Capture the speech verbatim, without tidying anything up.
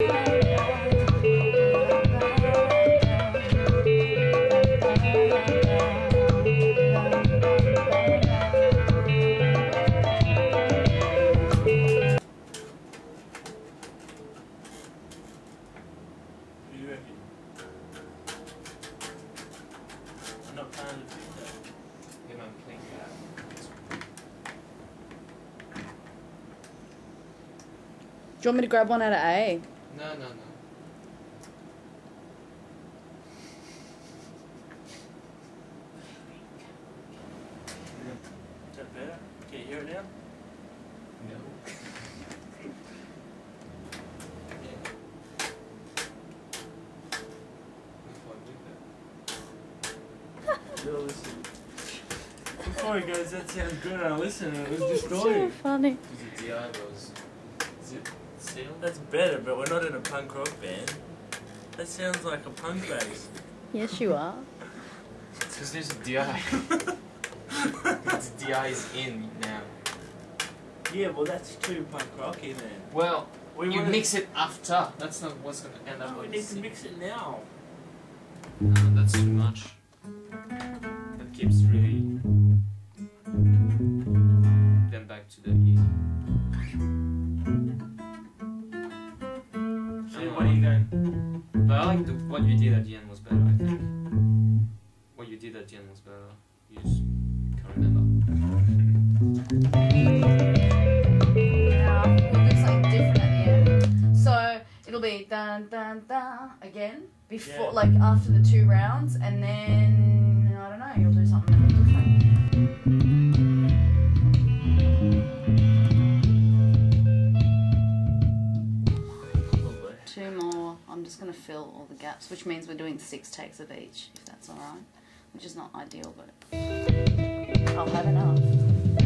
I'm not planning to do that. If I'm playing that. Do you want me to grab one out of A? No, no, no. Is that better? Can you hear it now? No. Go listen. Before it goes, that sounds good. I listen. It was just so funny. Is it D I was? Is it Seal? That's better, but we're not in a punk rock band. That sounds like a punk bass. Yes, you are. Because there's a D I. It's D I is in now. Yeah, well, that's too punk rocky then. Well, we you mix it after. That's not what's going to end up. No, we need to mix it now. No, that's too much. Keeps really. Then back to the easy. So what are you doing? But I like the, what you did at the end was better, I think. What you did at the end was better. You just can't remember. Yeah, it looks like different at the end. So it'll be dun dun dun again before, yeah. Like after the two rounds, and then. I don't know, you'll do something a bit different. Two more. I'm just going to fill all the gaps, which means we're doing six takes of each, if that's alright. Which is not ideal, but I'll have enough.